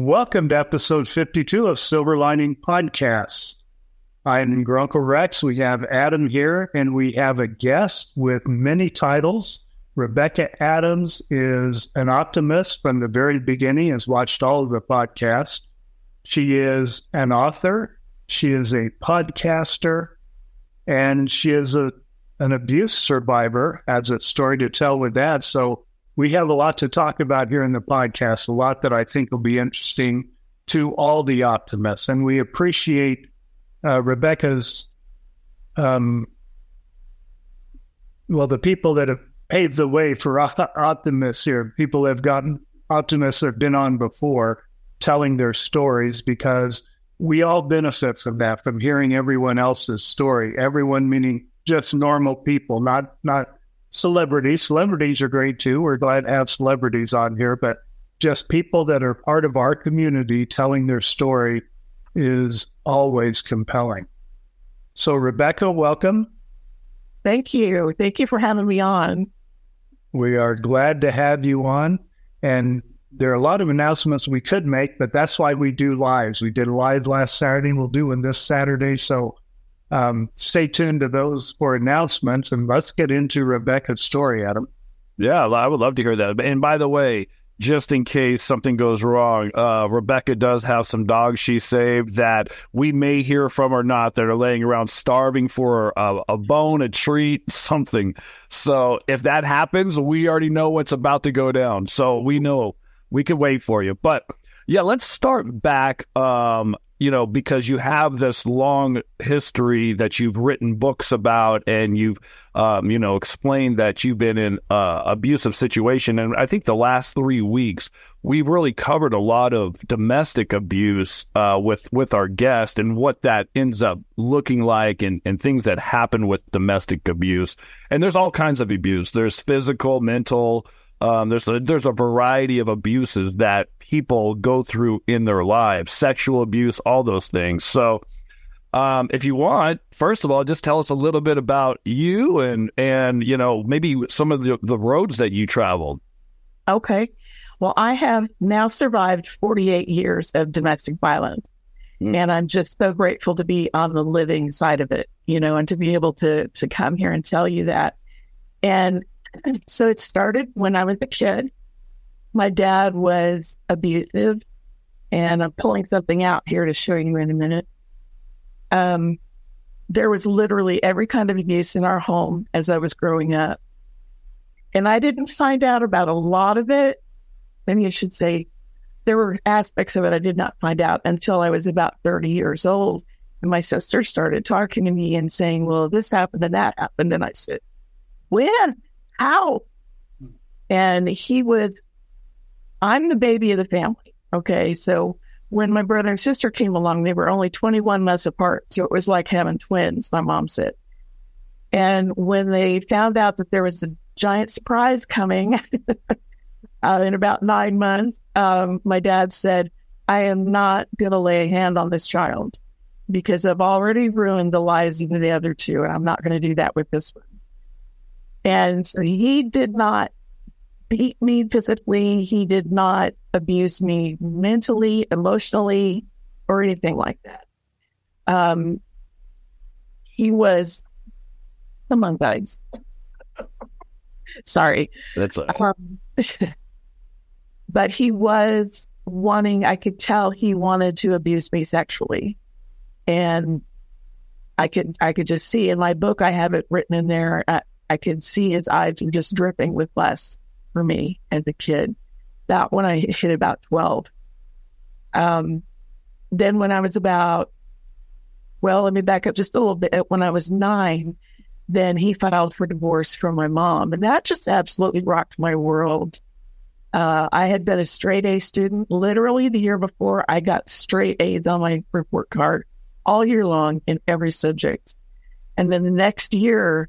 Welcome to episode 52 of Silver Lining Podcasts. I'm Grunkle Rex. We have Adam here, and we have a guest with many titles. Rebecca Adams is an optimist from the very beginning, has watched all of the podcasts. She is an author. She is a podcaster, and she is an abuse survivor, has a story to tell with that. So we have a lot to talk about here in the podcast, a lot that I think will be interesting to all the optimists. And we appreciate Rebecca's, the people that have paved the way for optimists here, people that have gotten optimists that have been on before telling their stories, because we all benefit from that, from hearing everyone else's story. Everyone meaning just normal people, not celebrities. Celebrities are great too. We're glad to have celebrities on here, but just people that are part of our community telling their story is always compelling. So Rebecca, welcome. Thank you. Thank you for having me on. We are glad to have you on. And there are a lot of announcements we could make, but that's why we do lives. We did a live last Saturday. We'll do one this Saturday. So stay tuned to those for announcements, and let's get into Rebecca's story, Adam. Yeah, I would love to hear that. And by the way, just in case something goes wrong, Rebecca does have some dogs she saved that we may hear from or not that are laying around starving for a bone, a treat, something. So if that happens, we already know what's about to go down. So we know we can wait for you. But yeah, let's start back. Because you have this long history that you've written books about, and you've, explained that you've been in abusive situation. And I think the last 3 weeks, we've really covered a lot of domestic abuse with our guest and what that ends up looking like and things that happen with domestic abuse. And there's all kinds of abuse. There's physical, mental. There's a variety of abuses that people go through in their lives, sexual abuse, all those things. So if you want, first of all, just tell us a little bit about you and maybe some of the roads that you traveled. Okay. Well, I have now survived 48 years of domestic violence, and I'm just so grateful to be on the living side of it, and to be able to come here and tell you that. And so it started when I was a kid. My dad was abusive, and I'm pulling something out here to show you in a minute. There was literally every kind of abuse in our home as I was growing up. And I didn't find out about a lot of it. Maybe I should say there were aspects of it I did not find out until I was about 30 years old. And my sister started talking to me and saying, well, this happened and that happened. And I said, when? How? And I'm the baby of the family. Okay. So when my brother and sister came along, they were only 21 months apart. So it was like having twins, my mom said. And when they found out that there was a giant surprise coming in about 9 months, my dad said, I am not going to lay a hand on this child because I've already ruined the lives of the other two. And I'm not going to do that with this one. And so he did not beat me physically. He did not abuse me mentally, emotionally, or anything like that. He was among guys. Sorry. That's it. But he was I could tell he wanted to abuse me sexually. And I could just see in my book, I have it written in there, I could see his eyes were just dripping with lust for me as a kid. That when I hit about 12. Then when I was about, let me back up just a little bit. When I was 9, then he filed for divorce from my mom. And that just absolutely rocked my world. I had been a straight A student. Literally the year before, I got straight A's on my report card all year long in every subject. And then the next year,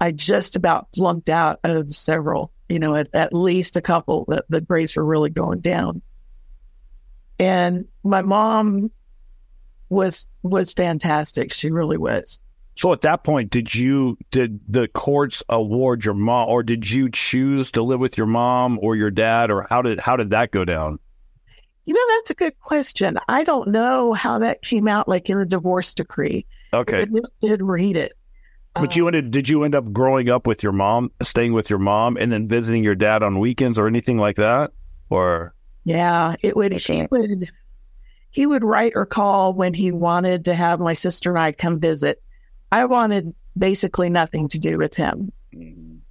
I just about flunked out of several, at least a couple that the grades were really going down. And my mom was fantastic. She really was. So at that point, did the courts award your mom, or did you choose to live with your mom or your dad, or how did that go down? You know, that's a good question. I don't know how that came out, like in a divorce decree. Okay. I did read it. But did you end up growing up with your mom, staying with your mom, and then visiting your dad on weekends or anything like that? Or yeah, he would write or call when he wanted to have my sister and I come visit. I wanted basically nothing to do with him.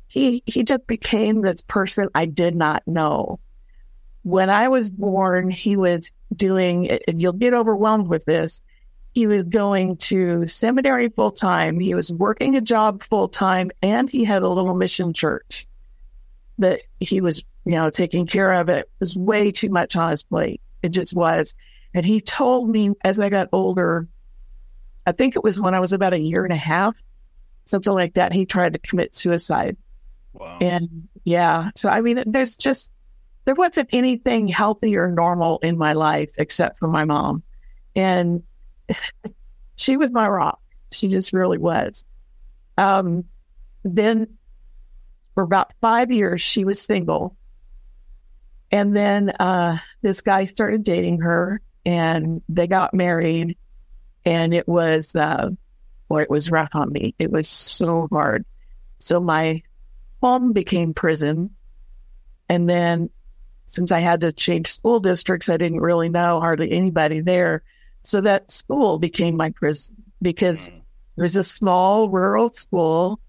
He just became this person I did not know. When I was born, he was doing, and you'll get overwhelmed with this, he was going to seminary full-time, he was working a job full-time, and he had a little mission church that he was, you know, taking care of. It was way too much on his plate. It just was. And he told me as I got older, I think it was when I was about a year and a half, something like that, he tried to commit suicide. Wow. And yeah, so I mean, there wasn't anything healthy or normal in my life except for my mom. And she was my rock. She just really was. Then for about 5 years, she was single. And then this guy started dating her and they got married. And it was, it was rough on me. It was so hard. So my home became prison. And then since I had to change school districts, I didn't really know hardly anybody there. So that school became my prison because it was a small rural school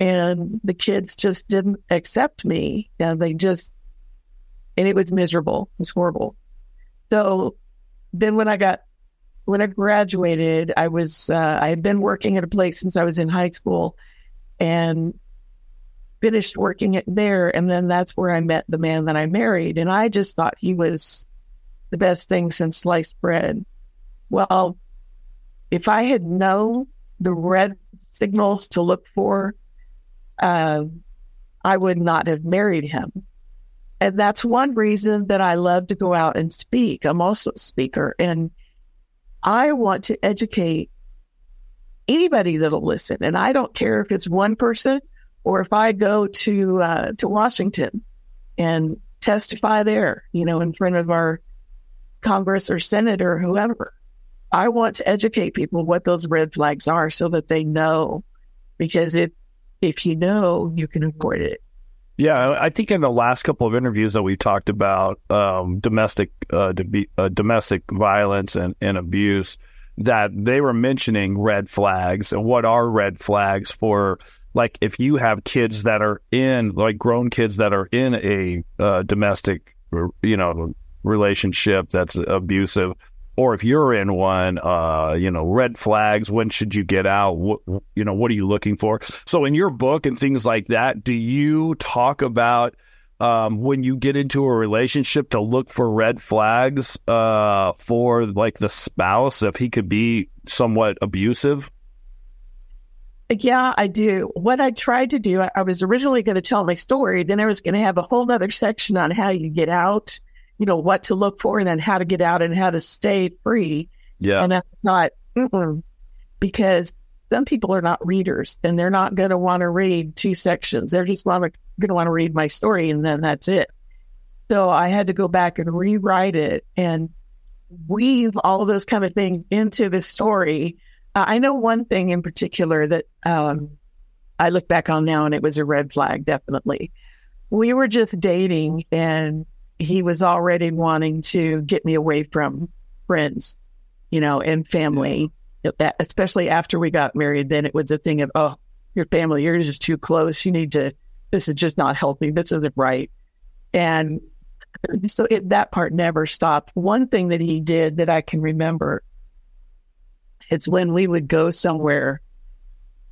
and the kids just didn't accept me. And it was miserable. It was horrible. So then when I graduated, I had been working at a place since I was in high school and finished working it there. And then that's where I met the man that I married. And I just thought he was the best thing since sliced bread. Well, if I had known the red signals to look for, I would not have married him. And that's one reason that I love to go out and speak. I'm also a speaker, and I want to educate anybody that'll listen. And I don't care if it's one person or if I go to Washington and testify there, you know, in front of our Congress or Senate or whoever. I want to educate people what those red flags are so that they know, because if you know, you can avoid it. Yeah, I think in the last couple of interviews that we've talked about domestic violence and abuse, that they were mentioning red flags and what are red flags for, like, if you have kids that are in, like, grown kids that are in a domestic, you know, relationship that's abusive, or if you're in one, you know, red flags, when should you get out? What are you looking for? So in your book and things like that, do you talk about when you get into a relationship to look for red flags for, like, the spouse, if he could be somewhat abusive? Yeah, I do. What I tried to do, I was originally going to tell my story. Then I was going to have a whole other section on how you get out, you know, what to look for and then how to get out and how to stay free. Yeah. And I thought, because some people are not readers and they're not going to want to read two sections. They're just going to want to read my story and then that's it. So I had to go back and rewrite it and weave all of those kind of things into the story. I know one thing in particular that I look back on now and it was a red flag, definitely. We were just dating and he was already wanting to get me away from friends, you know, and family, especially after we got married. Then it was a thing of, oh, your family, you're just too close. You need to, this is just not healthy. This isn't right. And so that part never stopped. One thing that he did that I can remember, it's when we would go somewhere,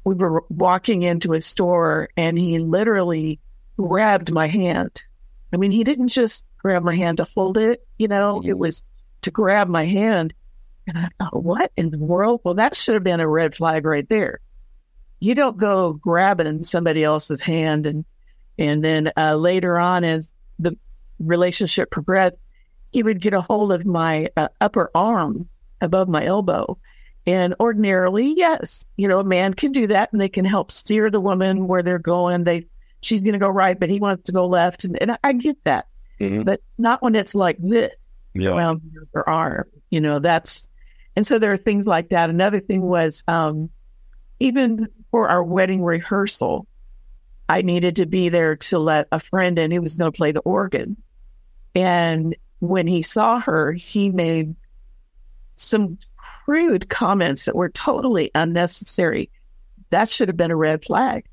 we were walking into a store and he literally grabbed my hand. I mean, he didn't just grab my hand to hold it, you know, it was to grab my hand. And I thought, what in the world? Well, that should have been a red flag right there. You don't go grabbing somebody else's hand. And then later on, as the relationship progressed, he would get a hold of my upper arm above my elbow. And ordinarily, yes, you know, a man can do that and they can help steer the woman where they're going. She's going to go right, but he wants to go left. And I get that. Mm-hmm. But not when it's like this. yeah. around her arm. You know, that's, and so there are things like that. Another thing was even for our wedding rehearsal, I needed to be there to let a friend in who was going to play the organ. And when he saw her, he made some crude comments that were totally unnecessary. That should have been a red flag.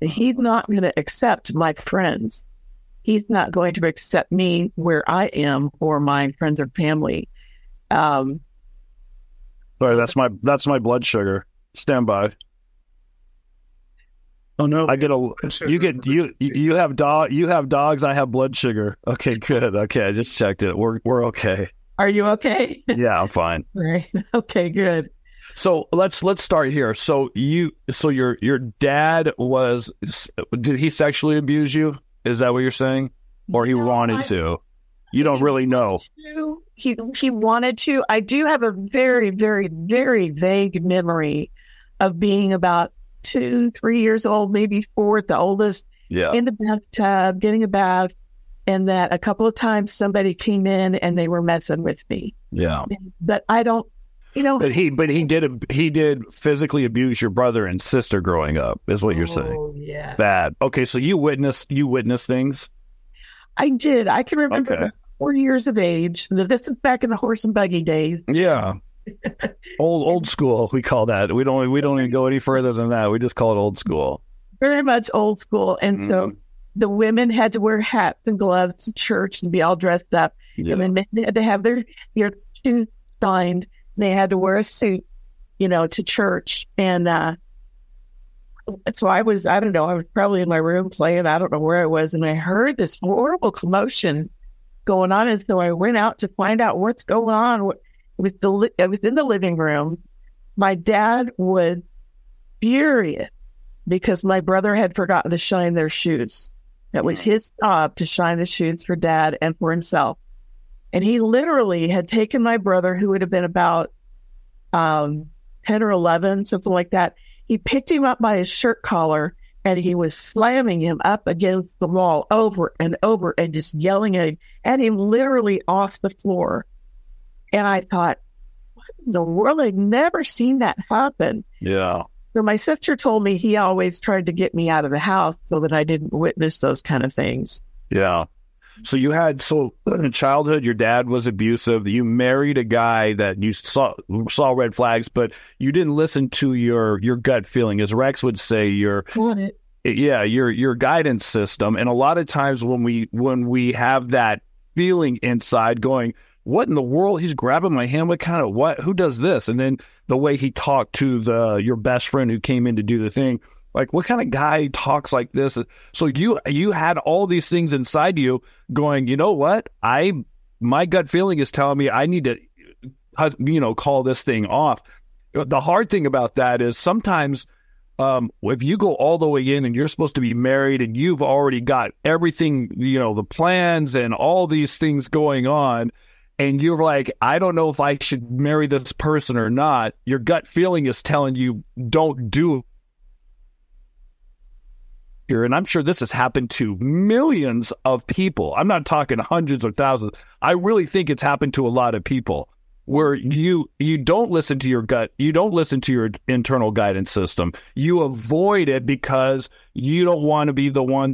He's not going to accept my friends. He's not going to accept me where I am or my friends or family. Sorry, that's my blood sugar. Stand by. Oh no! I get a. You get you. You have dog. You have dogs. I have blood sugar. Okay, good. Okay, I just checked it. We're okay. Are you okay? Yeah, I'm fine. Right. Okay. Good. So let's start here. So your dad was. Did he sexually abuse you? Is that what you're saying? Or he wanted to? You don't really know. He wanted to. I do have a very, very, very vague memory of being about 2-3 years old, maybe 4 at the oldest, in the bathtub, getting a bath, and that a couple of times somebody came in and they were messing with me. Yeah. But I don't, you know. But he did physically abuse your brother and sister growing up, is what you're saying. Yeah. Bad. Okay, so you witnessed things? I did. I can remember 4 years of age. This is back in the horse and buggy days. Yeah. old school, we call that. We don't even go any further than that. We just call it old school. Very much old school. And so the women had to wear hats and gloves to church and be all dressed up. Yeah. And then they had to have their shoes shined. They had to wear a suit, you know, to church. And so I was probably in my room playing. I don't know where I was. And I heard this horrible commotion going on. And so I went out to find out what's going on. I was in the living room. My dad was furious because my brother had forgotten to shine their shoes. It was his job to shine the shoes for dad and for himself. And he literally had taken my brother, who would have been about 10 or 11, something like that. He picked him up by his shirt collar, and he was slamming him up against the wall over and over and just yelling at him literally off the floor. And I thought, what in the world? I'd never seen that happen. Yeah. So my sister told me he always tried to get me out of the house so that I didn't witness those kind of things. Yeah. So so in childhood, your dad was abusive. You married a guy that you saw red flags, but you didn't listen to your gut feeling. As Rex would say, your guidance system. And a lot of times when we have that feeling inside going, what in the world? He's grabbing my hand. What kind of what? Who does this? And then the way he talked to your best friend who came in to do the thing, like, what kind of guy talks like this? So you had all these things inside you going, you know what? My gut feeling is telling me I need to, you know, call this thing off. The hard thing about that is sometimes if you go all the way in and you're supposed to be married and you've already got everything, you know, the plans and all these things going on, and you're like, I don't know if I should marry this person or not. Your gut feeling is telling you don't do it. And I'm sure this has happened to millions of people. I'm not talking hundreds or thousands. I really think it's happened to a lot of people where you don't listen to your gut. You don't listen to your internal guidance system. You avoid it because you don't want to be the one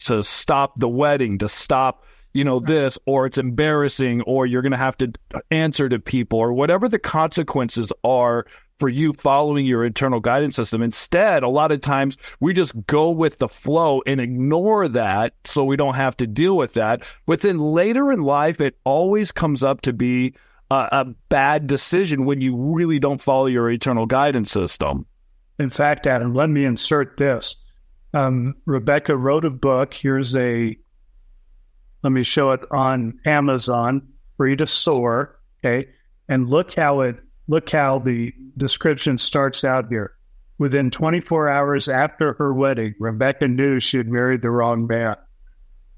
to stop the wedding, to stop, you know, this, or it's embarrassing, or you're going to have to answer to people, or whatever the consequences are for you following your internal guidance system. Instead, a lot of times we just go with the flow and ignore that so we don't have to deal with that. But then later in life, it always comes up to be a bad decision when you really don't follow your internal guidance system. In fact, Adam, let me insert this. Rebecca wrote a book. Let me show it on Amazon, Free to Soar, okay? And look how the description starts out here. Within 24 hours after her wedding, Rebecca knew she had married the wrong man.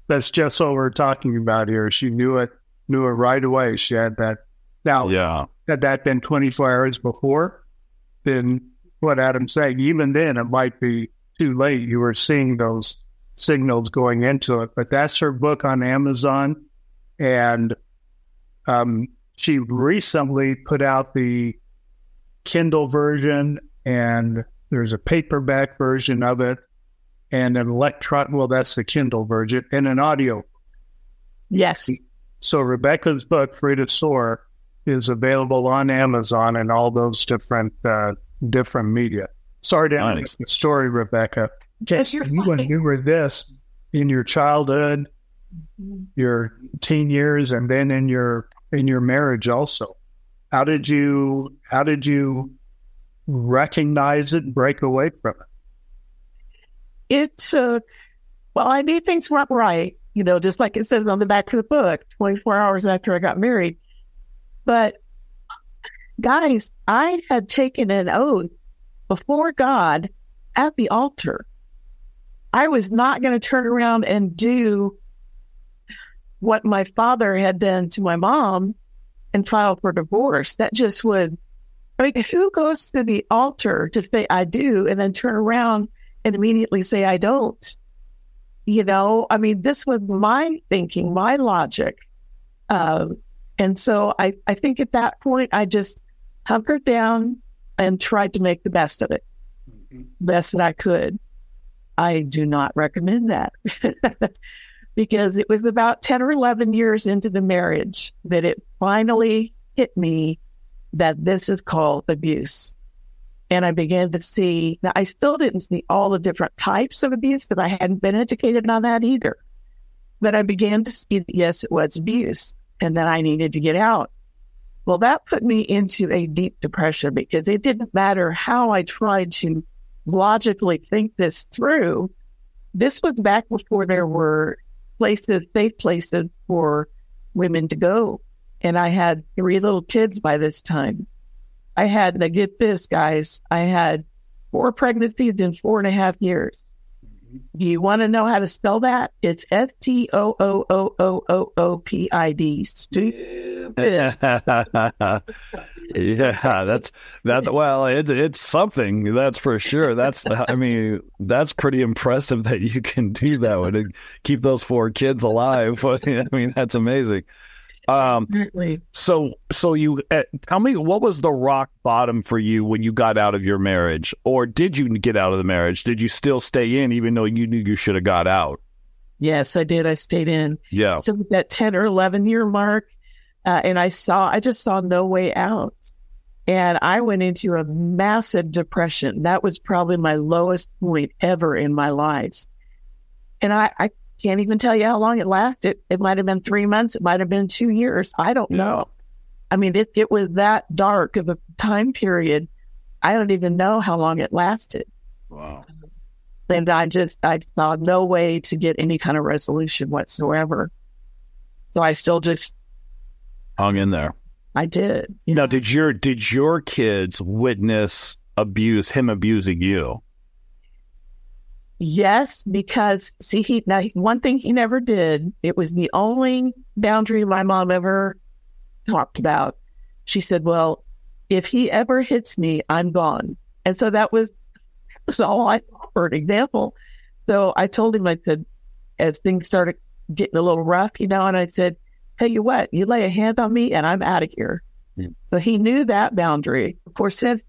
That's just what we're talking about here. She knew it right away. She had that. Now, had that been 24 hours before, then what Adam's saying, even then it might be too late. You were seeing those signals going into it, but that's her book on Amazon. And She recently put out the Kindle version, and there's a paperback version of it, and an electron. Well, that's the Kindle version, and an audio. Yes. So Rebecca's book, Free to Soar, is available on Amazon and all those different media. Sorry to end the story, Rebecca. Yes, you were this in your childhood, your teen years, and then in your marriage also. How did you recognize it and break away from it? It well, I knew things weren't right, you know, just like it says on the back of the book, 24 hours after I got married. But guys, I had taken an oath before God at the altar. I was not going to turn around and do what my father had done to my mom and file for divorce. That just would, I mean, who goes to the altar to say I do and then turn around and immediately say I don't? You know, I mean, this was my thinking, my logic. And so I think at that point, I just hunkered down and tried to make the best of it, best that I could. I do not recommend that because it was about 10 or 11 years into the marriage that it finally hit me that this is called abuse. And I began to see that I still didn't see all the different types of abuse because I hadn't been educated on that either. But I began to see that, yes, it was abuse and that I needed to get out. Well, that put me into a deep depression because it didn't matter how I tried to logically think this through. This was back before there were places, safe places for women to go. And I had 3 little kids by this time. I had, now get this, guys, I had 4 pregnancies in 4.5 years. You want to know how to spell that? It's STOOOOOOPID. Stupid. Yeah, that's well, it's something, that's for sure. That's, I mean, that's pretty impressive that you can do that and keep those 4 kids alive. I mean, that's amazing. So you tell me, what was the rock bottom for you when you got out of your marriage, or did you get out of the marriage? Did you still stay in, even though you knew you should have got out? Yes, I did. I stayed in. Yeah. So that 10 or 11 year mark, and I just saw no way out, and I went into a massive depression. That was probably my lowest point ever in my life, and I can't even tell you how long it lasted. It might have been 3 months. It might have been 2 years. I don't know. I mean, it was that dark of a time period. I don't even know how long it lasted. Wow. And I saw no way to get any kind of resolution whatsoever. So I still just hung in there. I did. You know? Now, did your kids witness abuse, him abusing you? Yes, because see, one thing he never did, it was the only boundary my mom ever talked about. She said, well, if he ever hits me, I'm gone. And so that was all I thought for an example. So I told him, I said, as things started getting a little rough, you know, and I said, tell you what, you lay a hand on me and I'm out of here. Yeah. So he knew that boundary. Of course, his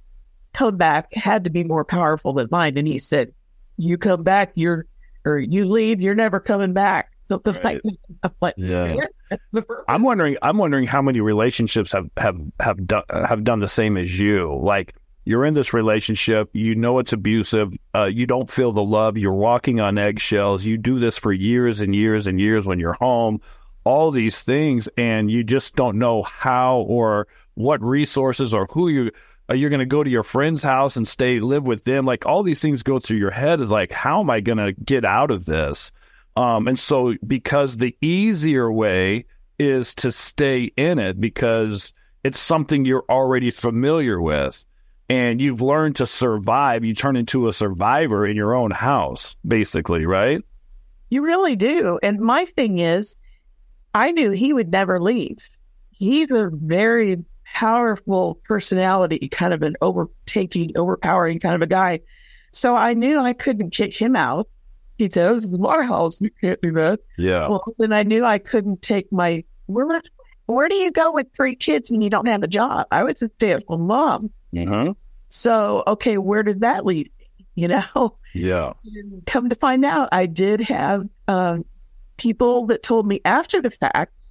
code back had to be more powerful than mine. And he said, you come back, you leave, you're never coming back. Something right. Like that. Yeah. I'm wondering how many relationships have done the same as you. Like, you're in this relationship, you know it's abusive, you don't feel the love, you're walking on eggshells, you do this for years and years and years when you're home, all these things, and you just don't know how or what resources or who you. You're going to go to your friend's house and live with them. Like, all these things go through your head is like, how am I going to get out of this? And so, because the easier way is to stay in it because it's something you're already familiar with and you've learned to survive. You turn into a survivor in your own house, basically, right? You really do. And my thing is, I knew he would never leave. He's a very powerful personality, kind of an overpowering kind of a guy. So I knew I couldn't kick him out. He said, this is my house, you can't do that. Yeah. Well, then I knew I couldn't take my where do you go with three kids when you don't have a job? I was a stay-at-home mom. Mm-hmm. So, okay, where does that lead me, you know? Yeah. And come to find out, I did have people that told me after the fact,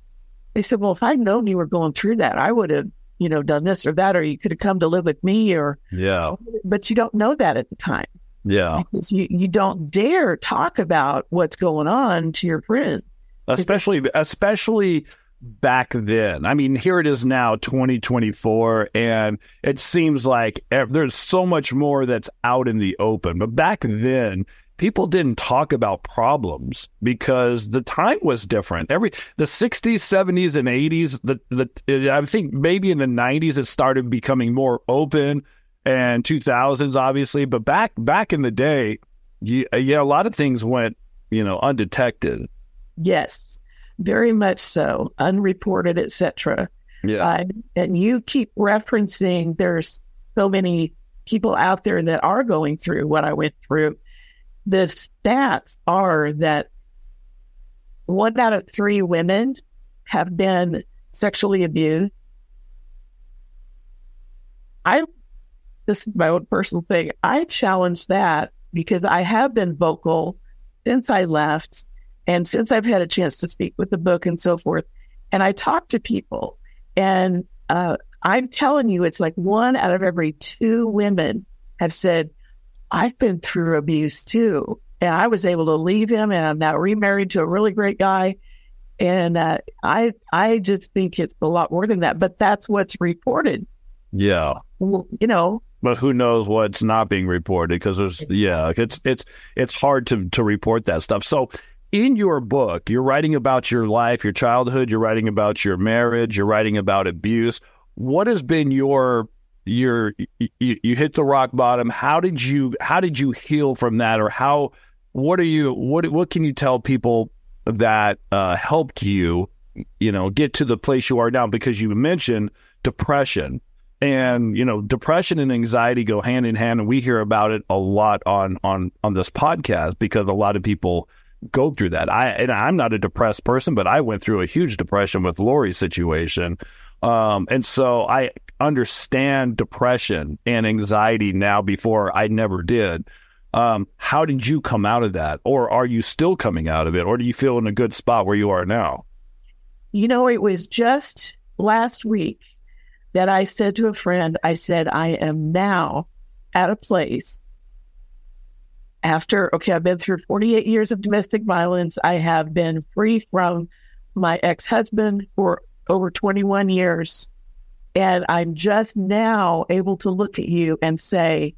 they said, well, if I'd known you were going through that, I would have, you know, done this or that, or you could have come to live with me, or, yeah. But you don't know that at the time. Yeah. Because you don't dare talk about what's going on to your friend. Especially back then. I mean, here it is now, 2024, and it seems like there's so much more that's out in the open. But back then, people didn't talk about problems because the time was different. The 60s, 70s, and 80s, I think maybe in the 90s, it started becoming more open, and 2000s, obviously. But back in the day, a lot of things went, undetected. Yes, very much so. Unreported, et cetera. Yeah. And you keep referencing there's so many people out there that are going through what I went through. The stats are that 1 out of 3 women have been sexually abused. This is my own personal thing. I challenge that because I have been vocal since I left and since I've had a chance to speak with the book and so forth. And I talk to people, and I'm telling you, it's like 1 out of every 2 women have said, I've been through abuse too, and I was able to leave him, and I'm now remarried to a really great guy. And I just think it's a lot more than that, but that's what's reported. Yeah. But who knows what's not being reported, because it's hard to report that stuff. So in your book, you're writing about your life, your childhood, you're writing about your marriage, you're writing about abuse. What has been you hit the rock bottom. How did you heal from that, or what can you tell people that helped you, get to the place you are now? Because you mentioned depression, and depression and anxiety go hand in hand, and we hear about it a lot on this podcast because a lot of people go through that. I'm not a depressed person, but I went through a huge depression with Lori's situation. And so I understand depression and anxiety now before I never did. How did you come out of that? Or are you still coming out of it? Or do you feel in a good spot where you are now? It was just last week that I said to a friend, I said, I am now at a place after, I've been through 48 years of domestic violence. I have been free from my ex-husband for over 21 years. And I'm just now able to look at you and say,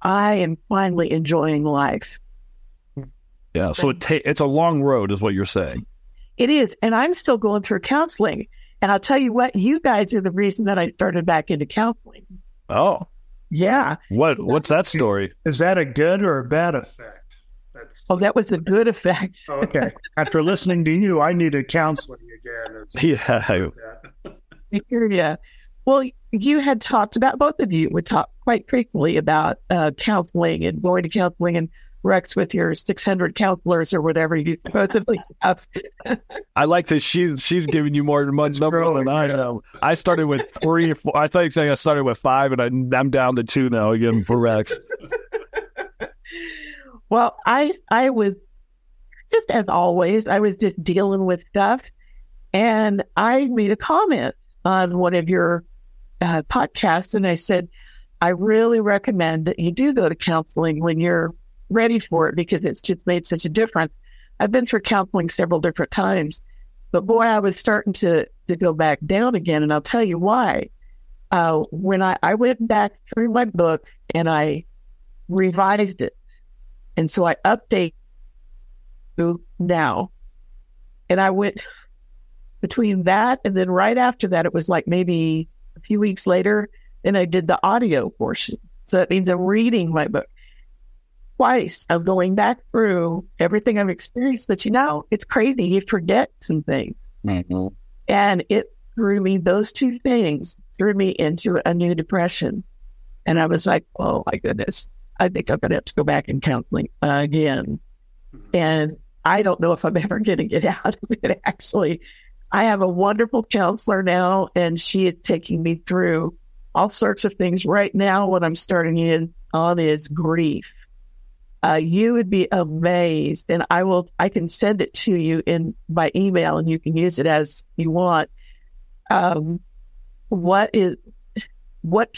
I am finally enjoying life. Yeah. So it's a long road is what you're saying. It is. And I'm still going through counseling. And I'll tell you what, you guys are the reason that I started back into counseling. Oh. Yeah. What's that story? Is that a good or a bad effect? That was a good effect. Okay. After listening to you, I needed counseling again. Yeah. Well, you had talked about, both of you would talk quite frequently about counseling and going to counseling, and Rex with your 600 counselors or whatever you supposedly have. I like that she's giving you more numbers than I know. I started with 3 or 4. I think I started with 5, and I'm down to 2 now again for Rex. Well, I was just, as always, I was just dealing with stuff, and I made a comment on one of your podcasts, and I said, I really recommend that you do go to counseling when you're ready for it, because it's just made such a difference. I've been through counseling several different times, but boy, I was starting to go back down again. And I'll tell you why. When I went back through my book and I revised it. And so I update now, and I went between that and then right after that, it was like maybe a few weeks later, and I did the audio portion. So that means I'm reading my book twice, of going back through everything I've experienced. But it's crazy. You forget some things. Mm-hmm. And it threw me, those two things threw me into a new depression. And I was like, oh my goodness, I think I'm going to have to go back in counseling again. And I don't know if I'm ever going to get out of it, actually. I have a wonderful counselor now, and she is taking me through all sorts of things. Right now, what I'm starting in on is grief. You would be amazed, and I can send it to you in by email, and you can use it as you want. What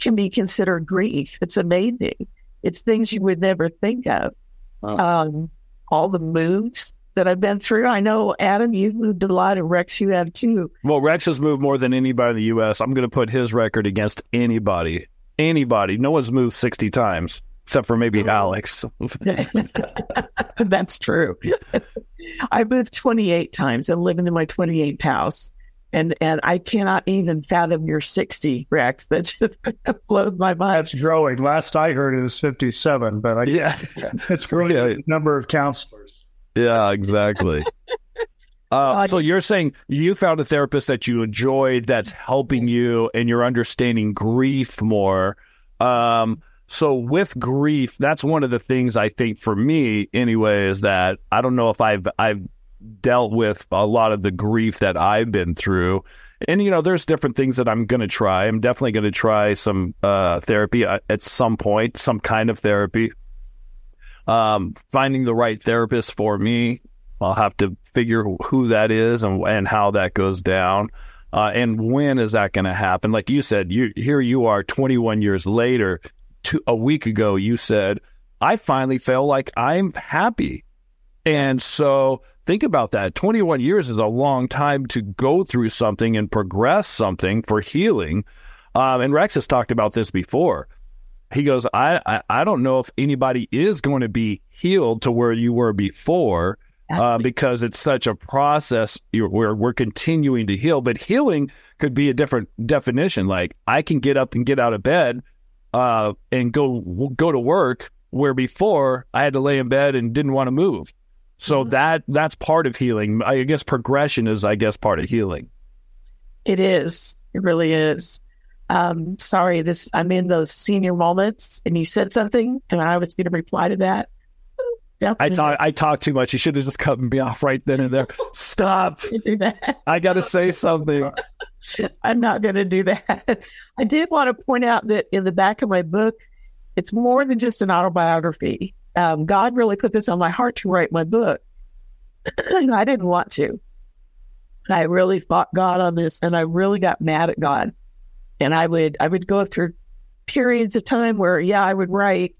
can be considered grief? It's amazing. It's things you would never think of. Wow. All the moves that I've been through. I know, Adam, you've moved a lot, and Rex, you have too. Well, Rex has moved more than anybody in the U.S. I'm going to put his record against anybody. Anybody. No one's moved 60 times, except for maybe Alex. That's true. I moved 28 times. I'm living in my 28th house. And I cannot even fathom your 60, Rex. That just blows my mind. That's growing. Last I heard it was 57, but that's growing. Yeah. The number of counselors. Yeah, exactly. So you're saying you found a therapist that you enjoyed, that's helping you, and you're understanding grief more. So with grief, that's one of the things I think for me anyway is that I don't know if I've dealt with a lot of the grief that I've been through. And, you know, there's different things that I'm going to try. I'm definitely going to try some therapy at some point, some kind of therapy. Finding the right therapist for me. I'll have to figure who that is and how that goes down. And when is that going to happen? Like you said, here you are 21 years later. A week ago, you said, I finally feel like I'm happy. And so think about that. 21 years is a long time to go through something and progress something for healing. And Rex has talked about this before. He goes, I don't know if anybody is going to be healed to where you were before because it's such a process where we're continuing to heal. But healing could be a different definition. Like I can get up and get out of bed and go to work, where before I had to lay in bed and didn't want to move. So that's part of healing. I guess progression is, part of healing. It is. It really is. I'm in those senior moments, and you said something, and I was going to reply to that. Definitely. I talked too much. You should have just cut me off right then and there. Stop. I got to say something. I'm not going to do that. I did want to point out that in the back of my book, it's more than just an autobiography. God really put this on my heart to write my book. I didn't want to. I really fought God on this, and I really got mad at God. And I would go through periods of time where, I would write,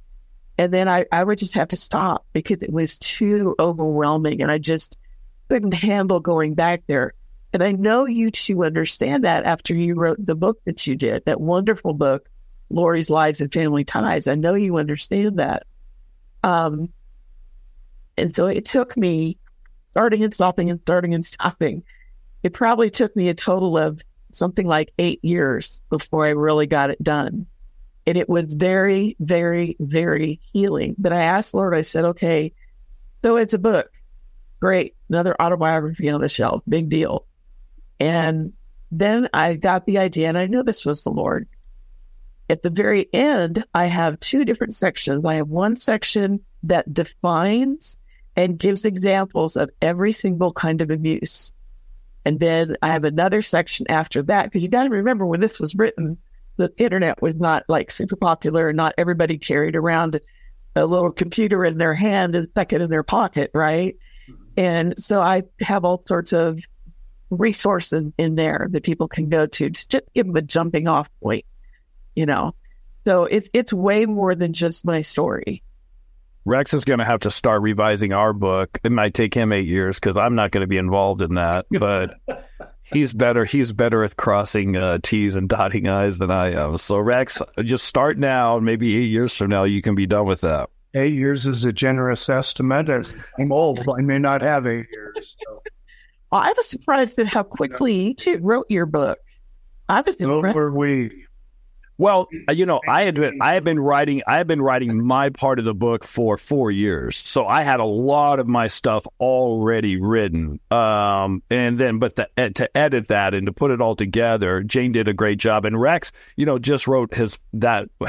and then I would just have to stop because it was too overwhelming, and I just couldn't handle going back there. And I know you two understand that after you wrote the book that you did, that wonderful book, Lori's Lives and Family Ties. I know you understand that. And so it took me starting and stopping. It probably took me a total of something like 8 years before I really got it done. And it was very, very, very healing. But I asked Lord, I said, okay, so it's a book. Great. Another autobiography on the shelf. Big deal. And then I got the idea, and I knew this was the Lord. At the very end, I have two different sections. I have one section that defines and gives examples of every single kind of abuse. And then I have another section after that, because you got to remember when this was written, the internet was not like super popular, and not everybody carried around a little computer in their hand and stuck it in their pocket, right? And so I have all sorts of resources in there that people can go to just give them a jumping off point. You know, so it's way more than just my story. Rex is going to have to start revising our book. It might take him 8 years because I'm not going to be involved in that. But he's better at crossing T's and dotting I's than I am. So Rex, just start now. Maybe 8 years from now, you can be done with that. 8 years is a generous estimate. I'm old. I may not have 8 years. So. Well, I was surprised at how quickly you two wrote your book. I was impressed. So were we. Well, you know, I have been writing my part of the book for 4 years. So I had a lot of my stuff already written. To edit that and to put it all together, Jane did a great job. And Rex, you know, just wrote his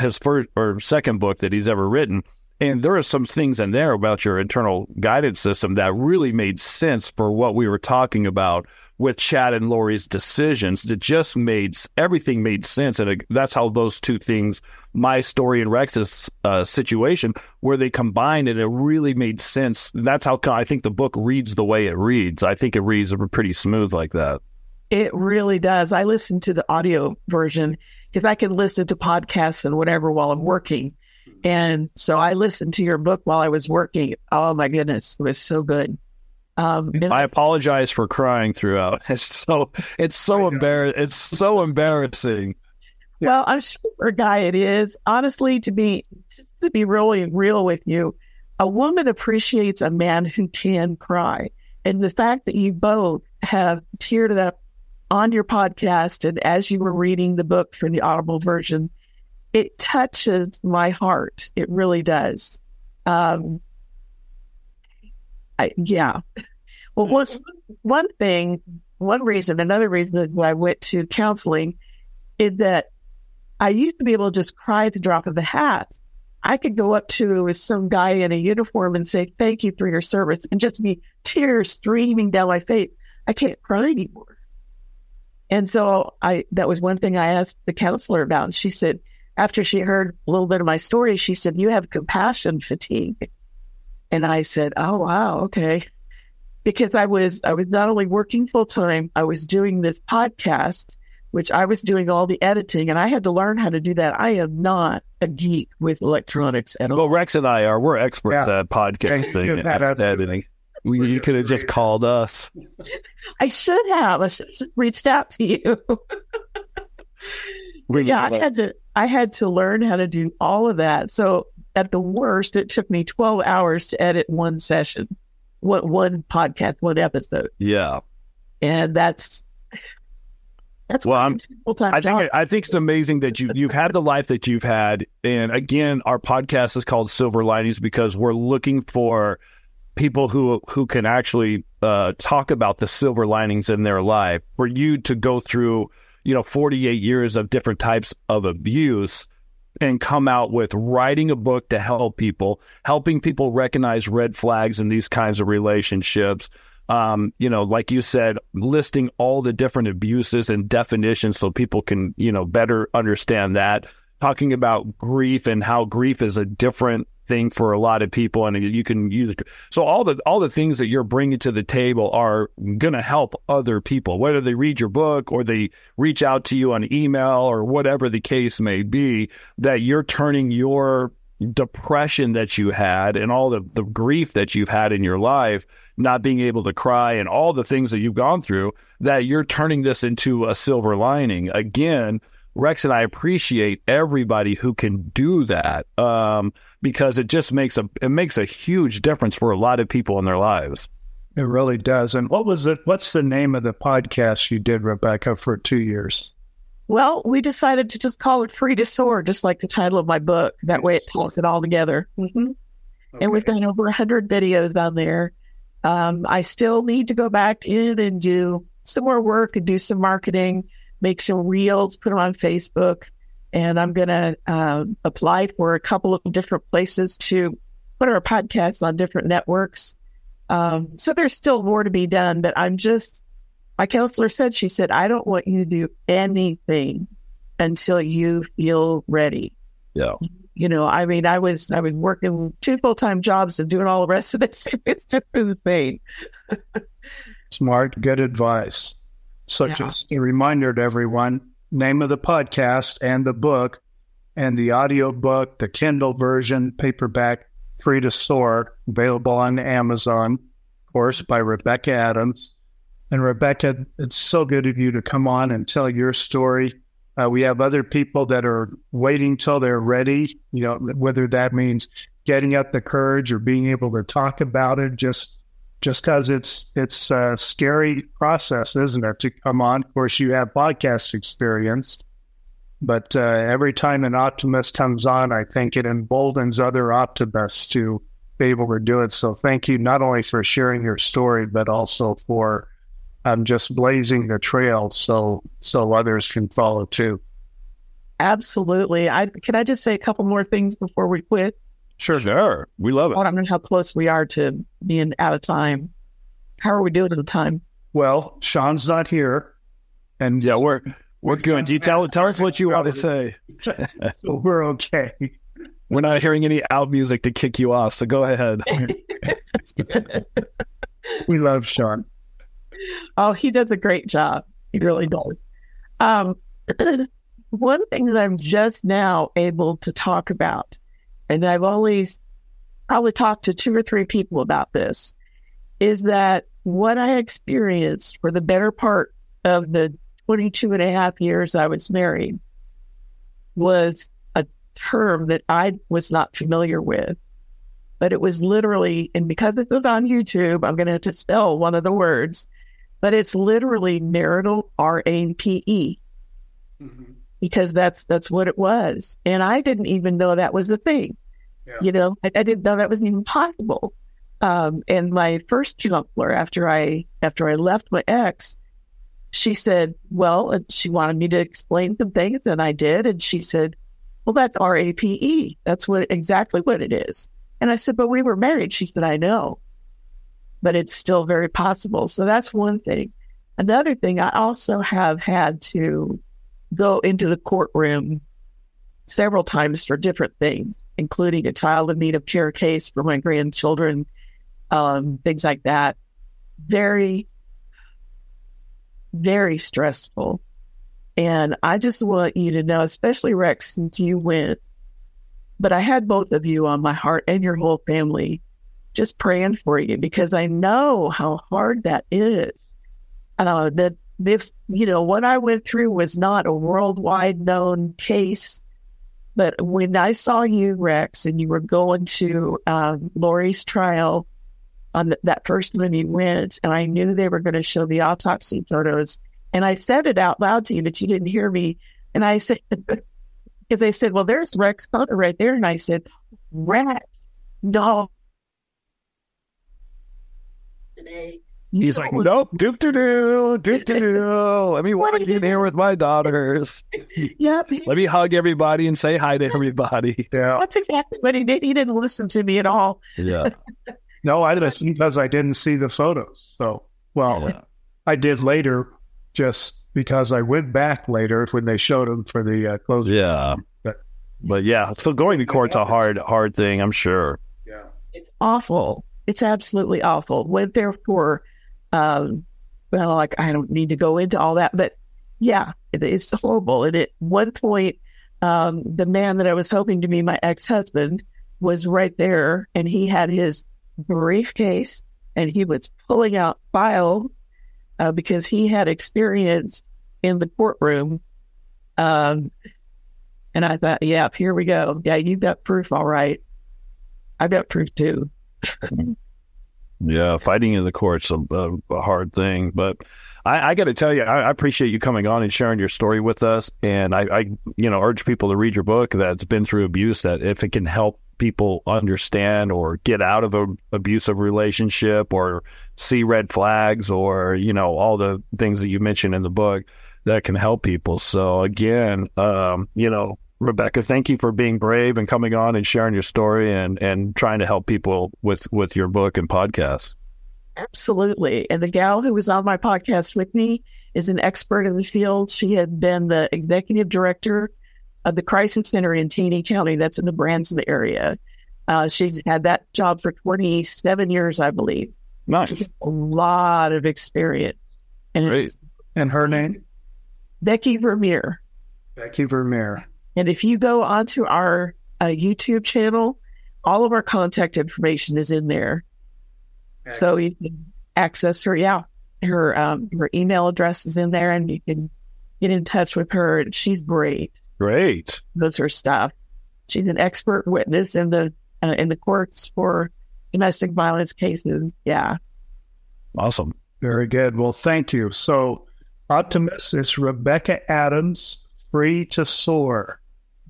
first or second book that he's ever written. And there are some things in there about your internal guidance system that really made sense for what we were talking about with Chad and Lori's decisions. It just made, everything made sense. And that's how those two things, my story and Rex's situation, where they combined and it really made sense. That's how I think the book reads the way it reads. I think it reads pretty smooth like that. It really does. I listen to the audio version because I can listen to podcasts and whatever while I'm working. And so I listened to your book while I was working. Oh, my goodness. It was so good. I apologize for crying throughout. It's so embarrassing. Well, I'm sure for a guy it is. Honestly, to be really real with you, a woman appreciates a man who can cry. And the fact that you both have teared it up on your podcast and as you were reading the book for the audible version, it touches my heart. It really does. Well, another reason that I went to counseling is that I used to be able to just cry at the drop of a hat. I could go up to some guy in a uniform and say, "Thank you for your service," and just be tears streaming down my face. I can't cry anymore. And so that was one thing I asked the counselor about. And she said, after she heard a little bit of my story, she said, "You have compassion fatigue." And I said, "Oh, wow, okay." Because I was not only working full time, I was doing this podcast, which I was doing all the editing, and I had to learn how to do that. I am not a geek with electronics at all. Well, Rex and I are. We're experts at podcasting and editing. You could have just called us. I should have. I should have just reached out to you. I had to learn how to do all of that. So at the worst, it took me 12 hours to edit one session, one podcast, one episode. Yeah. And that's full-time job. I think it's amazing that you've had the life that you've had. And again, our podcast is called Silver Linings because we're looking for people who can actually talk about the silver linings in their life. For you to go through 48 years of different types of abuse and come out with writing a book to help people, helping people recognize red flags in these kinds of relationships. Like you said, listing all the different abuses and definitions so people can, better understand that. Talking about grief and how grief is a different thing for a lot of people, and you can use all the things that you're bringing to the table are going to help other people, whether they read your book or they reach out to you on email or whatever the case may be, that you're turning your depression that you had and all the grief that you've had in your life, not being able to cry and all the things that you've gone through, that you're turning this into a silver lining. Again, Rex and I appreciate everybody who can do that because it just makes a huge difference for a lot of people in their lives. It really does. And what's the name of the podcast you did, Rebecca, for 2 years? Well, we decided to just call it Free to Soar, just like the title of my book. That way it talks it all together. Mm-hmm. Okay. And we've done over 100 videos on there. I still need to go back in and do some more work and do some marketing, make some reels, put them on Facebook, and I'm going to apply for a couple of different places to put our podcasts on different networks. So there's still more to be done, but my counselor said, she said, "I don't want you to do anything until you feel ready." Yeah. I was working 2 full-time jobs and doing all the rest of this. It's just the thing. Smart, good advice. So just a reminder to everyone, name of the podcast and the book and the audio book, the Kindle version, paperback, Free to Soar, available on Amazon, of course, by Rebecca Adams. And Rebecca, it's so good of you to come on and tell your story. We have other people that are waiting till they're ready, whether that means getting up the courage or being able to talk about it, just because it's a scary process, isn't it, to come on? Of course, you have podcast experience, but every time an optimist comes on, I think it emboldens other optimists to be able to do it. So thank you not only for sharing your story, but also for just blazing the trail so others can follow too. Absolutely. Can I just say a couple more things before we quit? Sure. We love it. I don't know how close we are to being out of time. How are we doing at the time? Well, Sean's not here. And yeah, we're good. Do you tell us what you want to say? We're okay. We're not hearing any out music to kick you off, so go ahead. We love Sean. Oh, he does a great job. He really does. One thing that I'm just now able to talk about, and I've always probably talked to 2 or 3 people about this, is that what I experienced for the better part of the 22 and a half years I was married was a term that I was not familiar with. But it was literally, and because it was on YouTube, I'm going to have to spell one of the words, but it's literally marital R-A-P-E. Mm-hmm. Because that's what it was. And I didn't even know that was a thing. Yeah. You know, I didn't know that was even possible. And my first counselor, after I left my ex, she said, well, she wanted me to explain some things, and I did. And she said, well, that's R-A-P-E. That's exactly what it is. And I said, but we were married. She said, I know, but it's still very possible. So that's one thing. Another thing, I also have had to go into the courtroom several times for different things, including a child in need of care case for my grandchildren, things like that. Very, very stressful. And I just want you to know, especially Rex, since you went, but I had both of you on my heart and your whole family just praying for you, because I know how hard that is. That if, you know, what I went through was not a worldwide known case, but when I saw you, Rex, and you were going to Lori's trial on that first when you went, and I knew they were going to show the autopsy photos, and I said it out loud to you, but you didn't hear me. And I said, because they said, well, there's Rex Hunter right there. And I said, Rex, no. Today. He's like, nope, doop-doo-doo, let me walk in here with my daughters. Yep. Let me hug everybody and say hi to everybody. Yeah. That's exactly what he did. He didn't listen to me at all. Yeah. No, I listened because I didn't see the photos. So, well, yeah. I did later just because I went back later when they showed him for the closing. Yeah. But yeah, so going to court's a hard thing, I'm sure. Yeah. It's awful. It's absolutely awful. Went there for... well, like, I don't need to go into all that, but yeah, it's horrible. And at one point, the man that I was hoping to be my ex-husband was right there, and he had his briefcase and he was pulling out files because he had experience in the courtroom. And I thought, yeah, here we go. Yeah, you got proof. All right. I got proof too. Yeah, fighting in the court's a hard thing, but I got to tell you, I appreciate you coming on and sharing your story with us, and I you know, urge people to read your book that's been through abuse, that if it can help people understand or get out of an abusive relationship or see red flags or, you know, all the things that you mentioned in the book, that can help people. So again, you know, Rebecca, thank you for being brave and coming on and sharing your story and trying to help people with your book and podcast. Absolutely. And the gal who was on my podcast with me is an expert in the field. She had been the executive director of the Crisis Center in Taney County. That's in the Branson area. She's had that job for 27 years, I believe. Nice. She's a lot of experience. And great. And her name? Becky Vermeer. Becky Vermeer. And if you go onto our YouTube channel, all of our contact information is in there. Excellent. So you can access her. Yeah, her email address is in there, and you can get in touch with her. And she's great. Great. That's her stuff. She's an expert witness in the courts for domestic violence cases. Yeah. Awesome. Very good. Well, thank you. So, Optimist, it's Rebecca Adams, Free to Soar.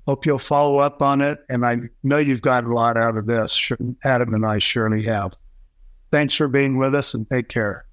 Hope you'll follow up on it. And I know you've got a lot out of this. Adam and I surely have. Thanks for being with us, and take care.